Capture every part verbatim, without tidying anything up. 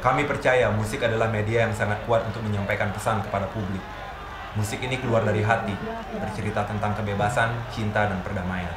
Kami percaya musik adalah media yang sangat kuat untuk menyampaikan pesan kepada publik. Musik ini keluar dari hati, bercerita tentang kebebasan, cinta, dan perdamaian.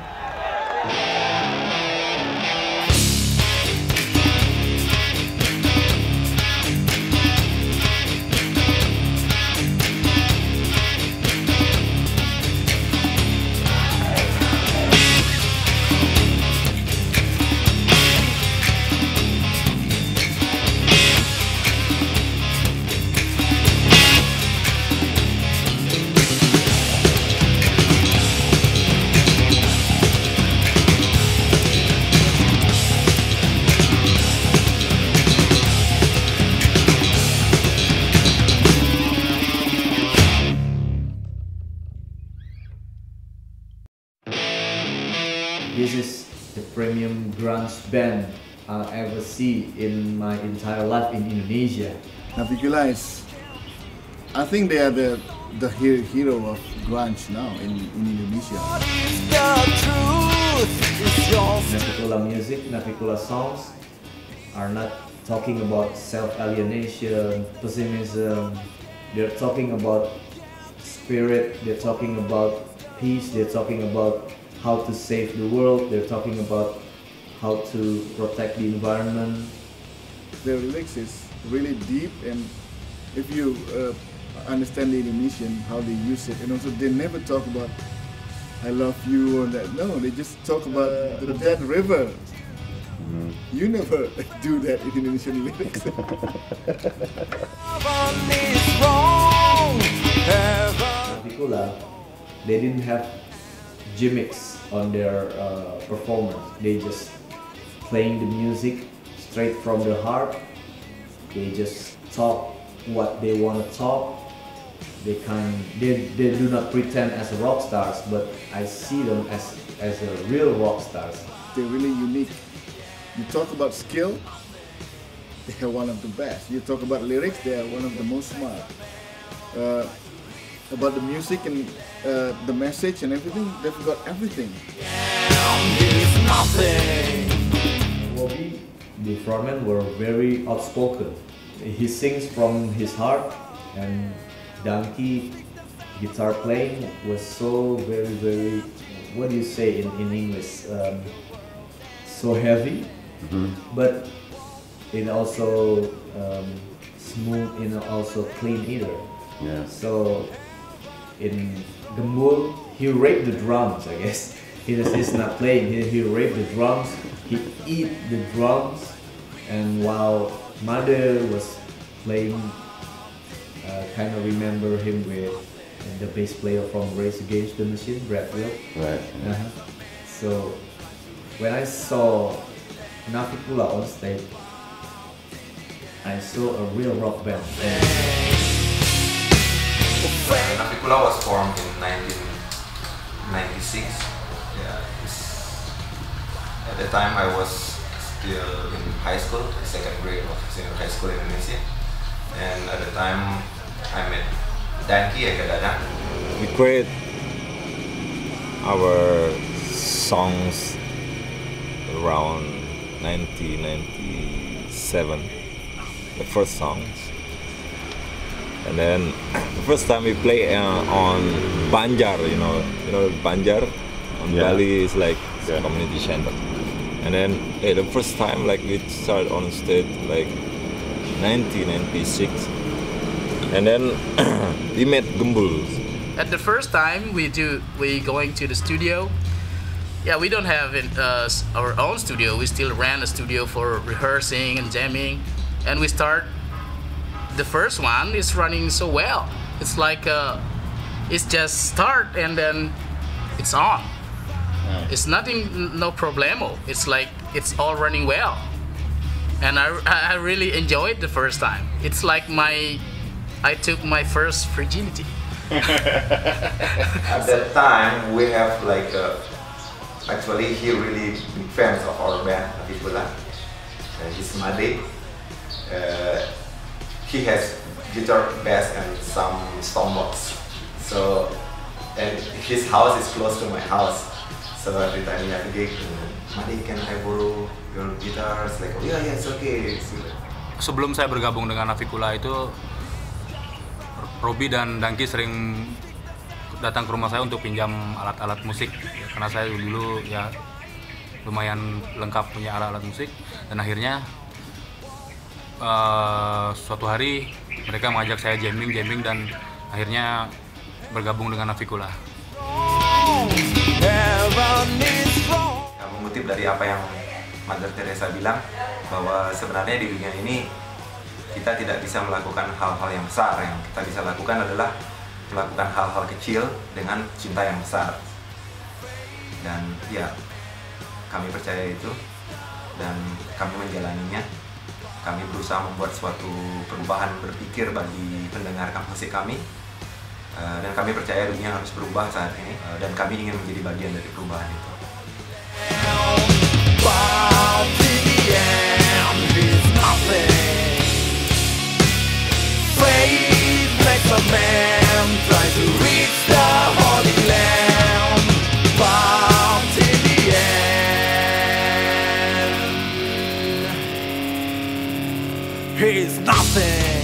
This is the premium grunge band I'll ever see in my entire life in Indonesia. Navicula is, I think they are the, the hero of grunge now in, in Indonesia. Navicula music, Navicula songs are not talking about self-alienation, pessimism. They're talking about spirit, they're talking about peace, they're talking about how to save the world, they're talking about how to protect the environment. Their lyrics is really deep, and if you uh, understand the Indonesian, how they use it, and also they never talk about I love you or that, no, they just talk about uh, the dead river. Mm-hmm. You never do that in Indonesian lyrics. Navicula, they didn't have gimmicks on their uh, performance. They just playing the music straight from the heart. They just talk what they want to talk. They kind they, they do not pretend as rock stars, but I see them as as a real rock stars. They're really unique. You talk about skill, they are one of the best. You talk about lyrics, they are one of the most smart. Uh, About the music and uh, the message and everything, they've got everything. Bobby, the frontman, were very outspoken. He sings from his heart, and Dangki, guitar playing, was so very, very, what do you say in, in English? Um, so heavy, mm-hmm. but it also um, smooth and also clean either. Yeah. So. In Gumbul, he raped the drums, I guess. He just is not playing, he, he raped the drums, he eat the drums. And while Mother was playing, uh, kind of remember him with uh, the bass player from Race Against the Machine, Brad Will. Right. Yeah. Uh-huh. So, when I saw Navicula on stage, I saw a real rock band. And Navicula was formed in nineteen ninety-six. Yeah, at the time I was still in high school, the second grade of senior high school in Indonesia. And at the time I met Dangki, Eka Dadan. We create our songs around nineteen ninety-seven, the first songs. And then the first time we play uh, on Banjar, you know, you know Banjar on yeah. Bali is like yeah. community center. And then hey, the first time like we started on stage like nineteen ninety-six, and then we met Gumbul. At the first time we do we going to the studio. Yeah, we don't have in, uh, our own studio. We still ran a studio for rehearsing and jamming, and we start. The first one is running so well. It's like uh, it's just start and then it's on. Right. It's nothing, no problemo. It's like it's all running well, and I I really enjoyed the first time. It's like my I took my first virginity. At that time we have like a, actually he really big fans of our band Navicula. Uh, he's Madi. Uh, He has guitar, bass, and some stomachs. So, and his house is close to my house. So every time we have a gig, Madi, can I borrow your guitars? Like, oh, yeah, yeah, it's okay. It's, sebelum saya bergabung dengan Navicula itu, Robby dan Dangki sering datang ke rumah saya untuk pinjam alat-alat musik, karena saya dulu ya lumayan lengkap punya alat-alat musik. Dan akhirnya uh, suatu hari mereka mengajak saya jamming-jamming dan akhirnya bergabung dengan Navicula. Ya, mengutip dari apa yang Mother Teresa bilang, bahwa sebenarnya di dunia ini kita tidak bisa melakukan hal-hal yang besar. Yang kita bisa lakukan adalah melakukan hal-hal kecil dengan cinta yang besar. Dan ya, kami percaya itu dan kami menjalaninya. Kami berusaha membuat suatu perubahan berpikir bagi pendengar musik kami. Dan kami percaya dunia harus berubah saat ini, dan kami ingin menjadi bagian dari perubahan itu. He's nothing.